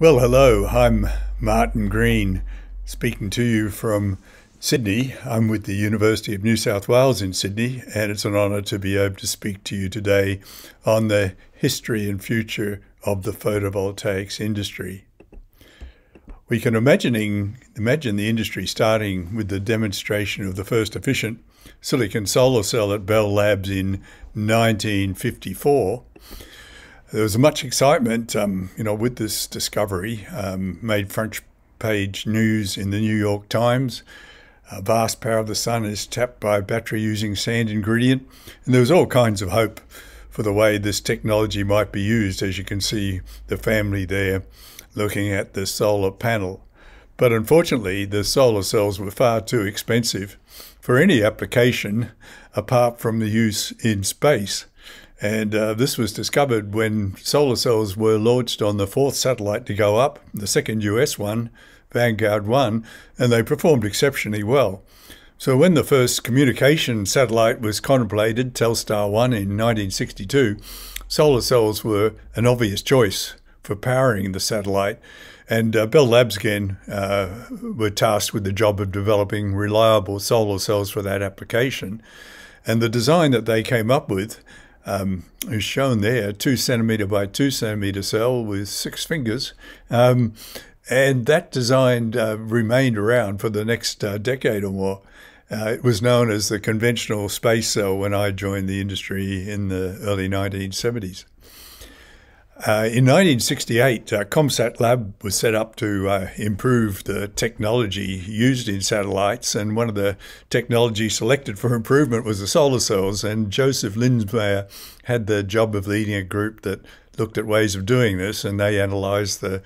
Well, hello, I'm Martin Green, speaking to you from Sydney. I'm with the University of New South Wales in Sydney, and it's an honour to be able to speak to you today on the history and future of the photovoltaics industry. We can imagine the industry starting with the demonstration of the first efficient silicon solar cell at Bell Labs in 1954. There was much excitement, with this discovery. Made front page news in the New York Times. Vast power of the sun is tapped by a battery using sand ingredient. And there was all kinds of hope for the way this technology might be used, as you can see the family there looking at the solar panel. But unfortunately, the solar cells were far too expensive for any application apart from the use in space. And this was discovered when solar cells were launched on the fourth satellite to go up, the second US one, Vanguard One, and they performed exceptionally well. So when the first communication satellite was contemplated, Telstar One in 1962, solar cells were an obvious choice for powering the satellite. And Bell Labs again were tasked with the job of developing reliable solar cells for that application. And the design that they came up with is shown there, 2 centimetre by 2 centimetre cell with 6 fingers. And that design remained around for the next decade or more. It was known as the conventional space cell when I joined the industry in the early 1970s. In 1968, ComSat Lab was set up to improve the technology used in satellites, and one of the technologies selected for improvement was the solar cells, and Joseph Lindmayer had the job of leading a group that looked at ways of doing this, and they analysed the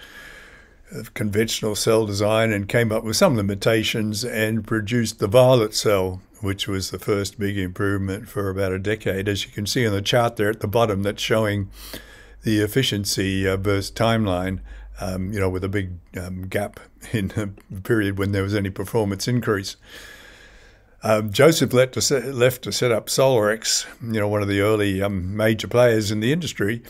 conventional cell design and came up with some limitations and produced the violet cell, which was the first big improvement for about a decade, as you can see on the chart there at the bottom that's showing the efficiency versus timeline, with a big gap in the period when there was any performance increase. Joseph left to set up Solarex, one of the early major players in the industry.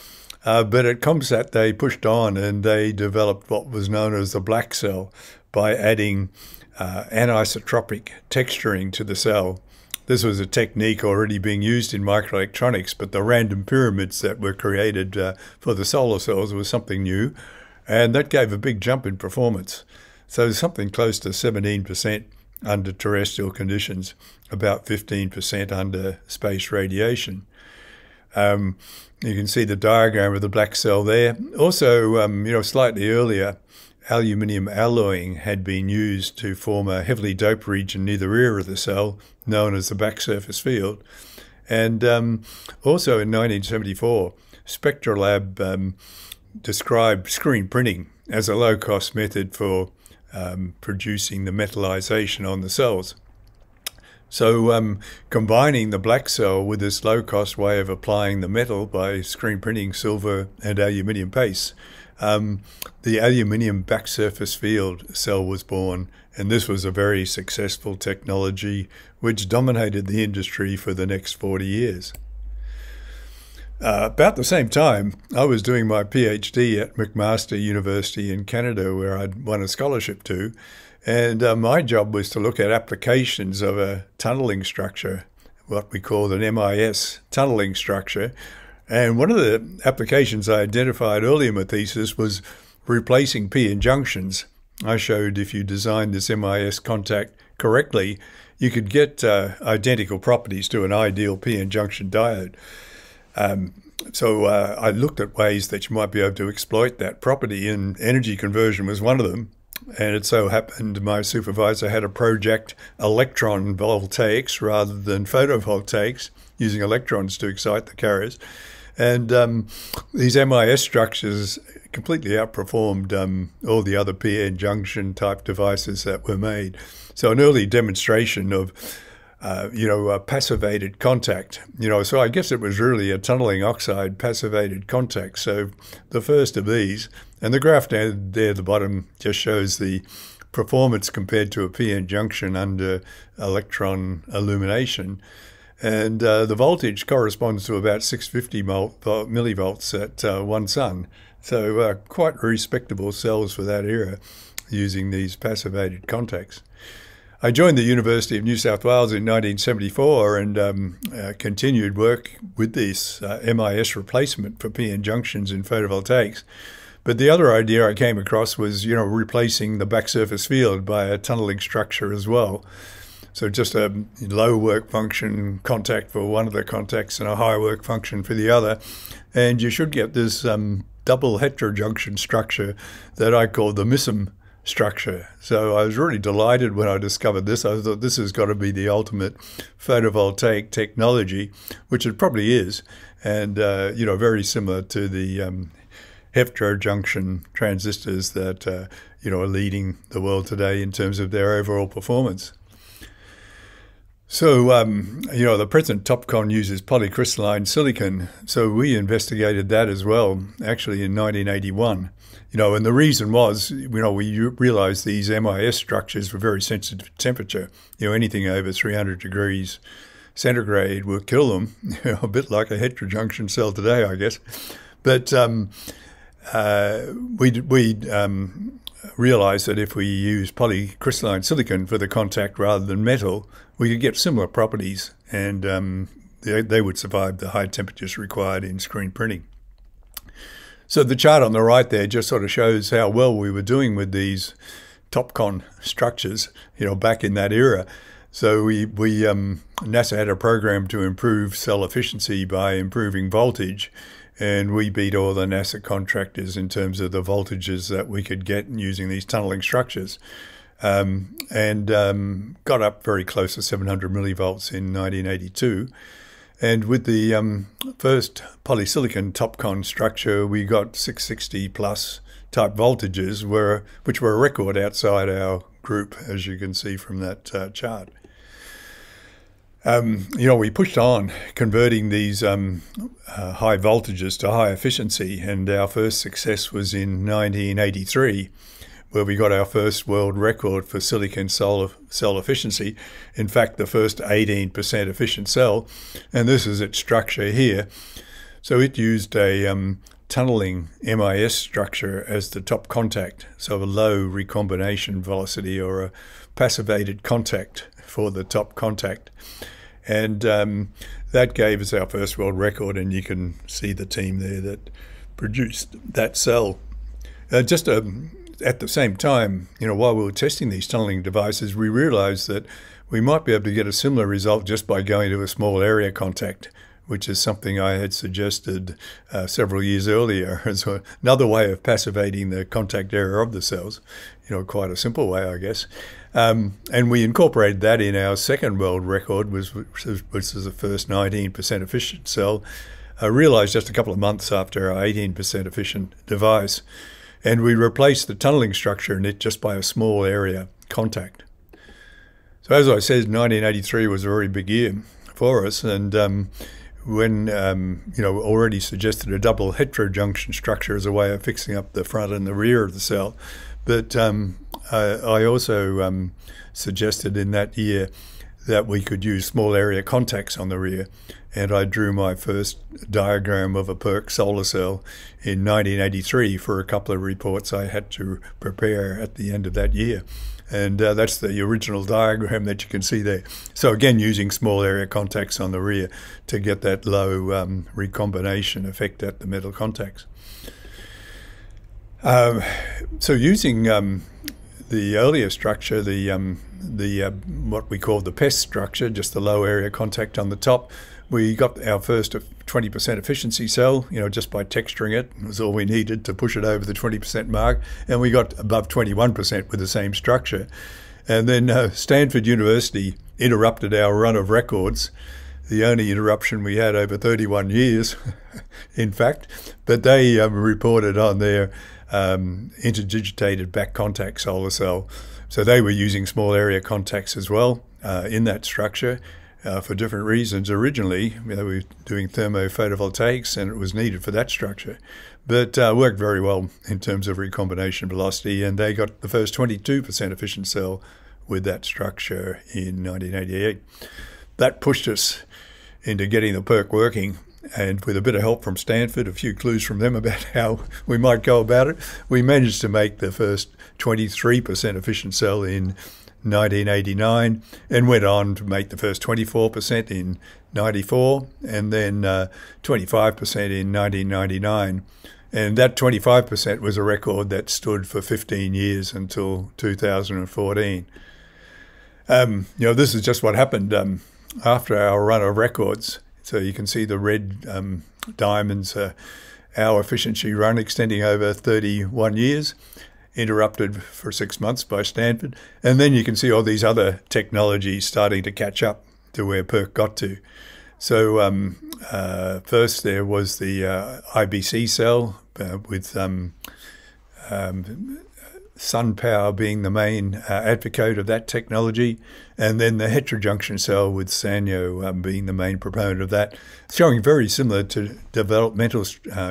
But at ComSat, they pushed on and they developed what was known as the black cell by adding anisotropic texturing to the cell. This was a technique already being used in microelectronics, but the random pyramids that were created for the solar cells was something new, and that gave a big jump in performance. So something close to 17% under terrestrial conditions, about 15% under space radiation. You can see the diagram of the black cell there. Also, slightly earlier, aluminium alloying had been used to form a heavily doped region near the rear of the cell, known as the back surface field. And also in 1974, Spectralab described screen printing as a low-cost method for producing the metallization on the cells. So combining the black cell with this low-cost way of applying the metal by screen printing silver and aluminium paste, the aluminium back surface field cell was born, and this was a very successful technology which dominated the industry for the next 40 years. About the same time, I was doing my PhD at McMaster University in Canada, where I'd won a scholarship to, and my job was to look at applications of a tunneling structure, what we called an MIS tunneling structure. And one of the applications I identified early in my thesis was replacing P-in junctions. I showed if you designed this MIS contact correctly, you could get identical properties to an ideal P-in junction diode. So I looked at ways that you might be able to exploit that property, and energy conversion was one of them. And it so happened my supervisor had a project, electron voltaics rather than photovoltaics, using electrons to excite the carriers. And these MIS structures completely outperformed all the other PN junction type devices that were made. So an early demonstration of, passivated contact, so I guess it was really a tunneling oxide passivated contact. So the first of these, and the graph down there at the bottom just shows the performance compared to a PN junction under electron illumination. And the voltage corresponds to about 650 millivolts at one sun. So quite respectable cells for that era using these passivated contacts. I joined the University of New South Wales in 1974 and continued work with this MIS replacement for PN junctions in photovoltaics. But the other idea I came across was, you know, replacing the back surface field by a tunneling structure as well. So just a low work function contact for one of the contacts and a high work function for the other. And you should get this double heterojunction structure that I call the MISM structure. So I was really delighted when I discovered this. I thought this has got to be the ultimate photovoltaic technology, which it probably is. And, you know, very similar to the heterojunction transistors that, you know, are leading the world today in terms of their overall performance. So, you know, the present TOPCon uses polycrystalline silicon. So we investigated that as well, actually in 1981. You know, and the reason was, you know, we realized these MIS structures were very sensitive to temperature. You know, anything over 300 degrees centigrade will kill them, you know, a bit like a heterojunction cell today, I guess. But we realized that if we use polycrystalline silicon for the contact rather than metal, we could get similar properties, and they would survive the high temperatures required in screen printing. So the chart on the right there just sort of shows how well we were doing with these TOPCon structures, you know, back in that era. So NASA had a program to improve cell efficiency by improving voltage, and we beat all the NASA contractors in terms of the voltages that we could get using these tunneling structures, and got up very close to 700 millivolts in 1982. And with the first polysilicon TOPCon structure, we got 660 plus type voltages, which were a record outside our group, as you can see from that chart. You know, we pushed on converting these high voltages to high efficiency, and our first success was in 1983, where we got our first world record for silicon cell efficiency. In fact, the first 18% efficient cell, and this is its structure here. So it used a tunneling MIS structure as the top contact, so a low recombination velocity or a passivated contact for the top contact. And that gave us our first world record, and you can see the team there that produced that cell. At the same time, you know, while we were testing these tunneling devices, we realized that we might be able to get a similar result just by going to a small area contact, which is something I had suggested several years earlier as another way of passivating the contact area of the cells, you know, quite a simple way, I guess. And we incorporated that in our second world record, which was the first 19% efficient cell, realized just a couple of months after our 18% efficient device. And we replaced the tunneling structure in it just by a small area contact. So as I said, 1983 was a very big year for us, and when, you know, already suggested a double heterojunction structure as a way of fixing up the front and the rear of the cell. But I also suggested in that year that we could use small area contacts on the rear. And I drew my first diagram of a PERC solar cell in 1983 for a couple of reports I had to prepare at the end of that year. And that's the original diagram that you can see there. So again, using small area contacts on the rear to get that low recombination effect at the metal contacts. So using the earlier structure, the what we call the PEST structure, just the low area contact on the top, we got our first 20% efficiency cell, you know, just by texturing it. It was all we needed to push it over the 20% mark, and we got above 21% with the same structure. And then Stanford University interrupted our run of records, the only interruption we had over 31 years, in fact. But they reported on their interdigitated back contact solar cell. So they were using small area contacts as well in that structure. For different reasons. Originally, you know, we were doing thermophotovoltaics, and it was needed for that structure, but worked very well in terms of recombination velocity, and they got the first 22% efficient cell with that structure in 1988. That pushed us into getting the PERC working, And with a bit of help from Stanford, a few clues from them about how we might go about it, we managed to make the first 23% efficient cell in 1989 and went on to make the first 24% in 94 and then 25% in 1999. And that 25% was a record that stood for 15 years until 2014. You know, this is just what happened after our run of records. So you can see the red diamonds, our efficiency run extending over 31 years, interrupted for 6 months by Stanford. And then you can see all these other technologies starting to catch up to where PERC got to. So first there was the IBC cell with sun power being the main advocate of that technology, and then the heterojunction cell with Sanyo being the main proponent of that, showing very similar to developmental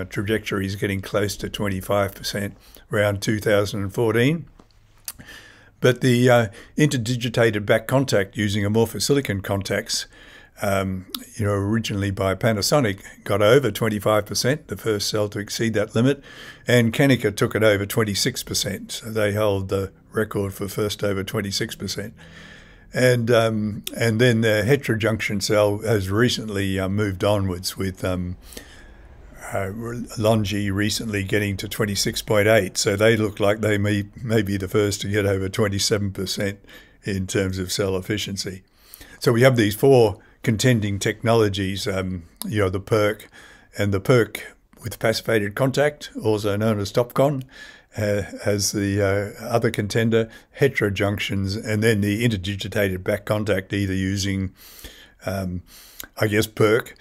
trajectories, getting close to 25% around 2014. But the interdigitated back contact using amorphous silicon contacts, you know, originally by Panasonic, got over 25%, the first cell to exceed that limit, and Canica took it over 26%. So they held the record for first over 26%. And then the heterojunction cell has recently moved onwards with Longi recently getting to 26.8. So they look like they may be the first to get over 27% in terms of cell efficiency. So we have these four contending technologies, you know, the PERC and the PERC with passivated contact, also known as TOPCon, as the other contender, heterojunctions, and then the interdigitated back contact, either using, I guess, PERC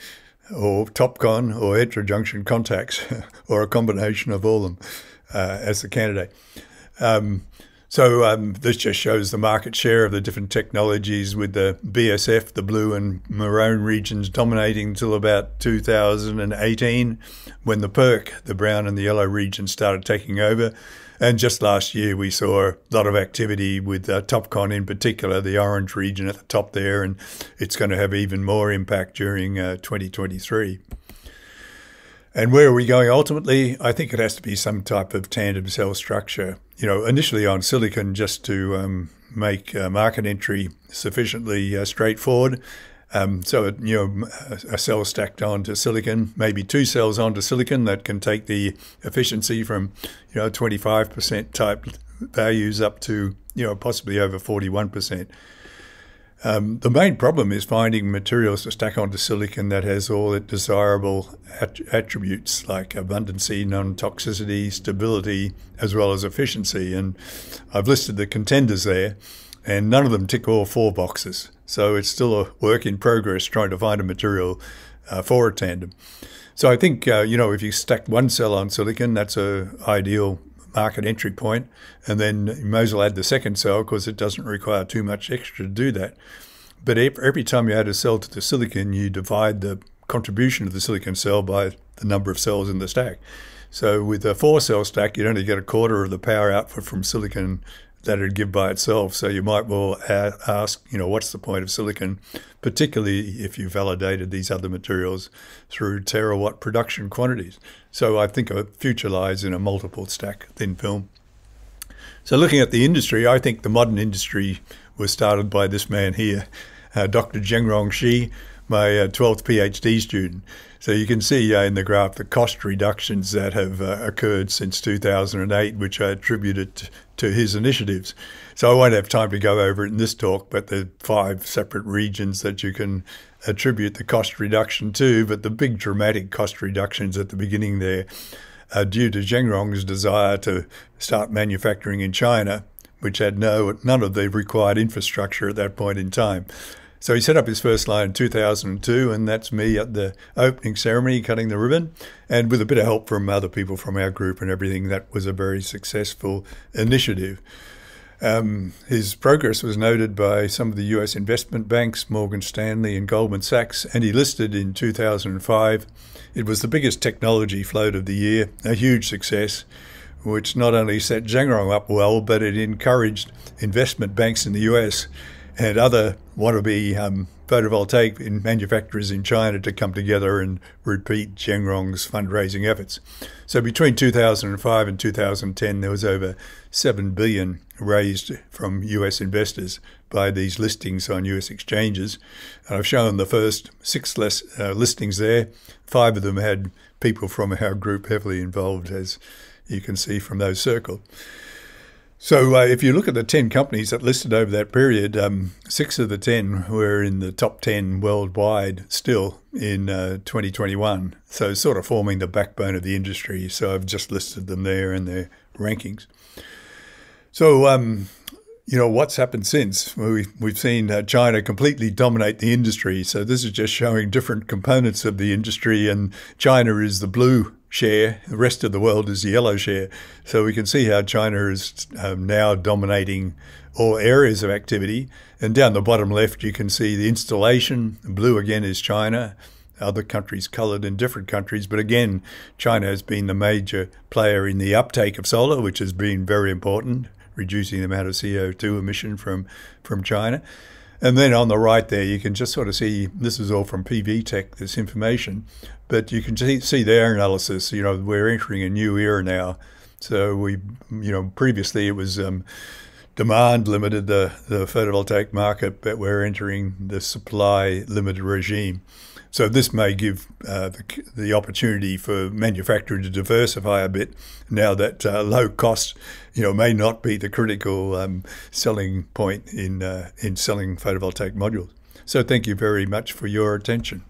or TOPCon or heterojunction contacts, or a combination of all of them as the candidate. So this just shows the market share of the different technologies, with the BSF, the blue and maroon regions, dominating until about 2018, when the PERC, the brown and the yellow region, started taking over. And just last year, we saw a lot of activity with TOPCon in particular, the orange region at the top there, and it's going to have even more impact during 2023. And where are we going ultimately? I think it has to be some type of tandem cell structure. You know, initially on silicon, just to make market entry sufficiently straightforward. So, you know, a cell stacked onto silicon, maybe two cells onto silicon that can take the efficiency from, you know, 25% type values up to, you know, possibly over 41%. The main problem is finding materials to stack onto silicon that has all the desirable attributes like abundancy, non-toxicity, stability, as well as efficiency. And I've listed the contenders there, and none of them tick all four boxes. So it's still a work in progress trying to find a material for a tandem. So I think, you know, if you stack one cell on silicon, that's an ideal market entry point, and then you may as well add the second cell because it doesn't require too much extra to do that. But every time you add a cell to the silicon, you divide the contribution of the silicon cell by the number of cells in the stack. So with a four-cell stack, you'd only get a quarter of the power output from silicon that it'd give by itself. So you might well ask, you know, what's the point of silicon, particularly if you validated these other materials through terawatt production quantities. So I think a future lies in a multiple stack thin film. So looking at the industry, I think the modern industry was started by this man here, Dr. Zhengrong Shi, my 12th PhD student. So you can see in the graph the cost reductions that have occurred since 2008, which I attributed to his initiatives. So I won't have time to go over it in this talk, but the five separate regions that you can attribute the cost reduction to, but the big dramatic cost reductions at the beginning there are due to Zhengrong's desire to start manufacturing in China, which had none of the required infrastructure at that point in time. So he set up his first line in 2002, and that's me at the opening ceremony cutting the ribbon. And with a bit of help from other people from our group and everything, that was a very successful initiative. His progress was noted by some of the US investment banks, Morgan Stanley and Goldman Sachs, and he listed in 2005. It was the biggest technology float of the year, a huge success, which not only set Zhengrong up well, but it encouraged investment banks in the US and other wannabe photovoltaic manufacturers in China to come together and repeat Zhengrong's fundraising efforts. So between 2005 and 2010, there was over $7 billion raised from US investors by these listings on US exchanges. And I've shown the first six listings there. Five of them had people from our group heavily involved, as you can see from those circled. So if you look at the 10 companies that listed over that period, 6 of the 10 were in the top 10 worldwide still in 2021. So sort of forming the backbone of the industry. So I've just listed them there in their rankings. So, you know, what's happened since? We've seen China completely dominate the industry. So this is just showing different components of the industry, and China is the blue share, the rest of the world is the yellow share. So we can see how China is now dominating all areas of activity. And down the bottom left, you can see the installation. Blue again is China, other countries coloured in different countries. But again, China has been the major player in the uptake of solar, which has been very important, reducing the amount of CO2 emission from China. And then on the right there, you can just sort of see, this is all from PV Tech, this information, but you can see their analysis. You know, we're entering a new era now. So we, you know, previously it was demand limited the photovoltaic market, but we're entering the supply limited regime. So this may give the opportunity for manufacturing to diversify a bit now that low cost, you know, may not be the critical selling point in selling photovoltaic modules. So thank you very much for your attention.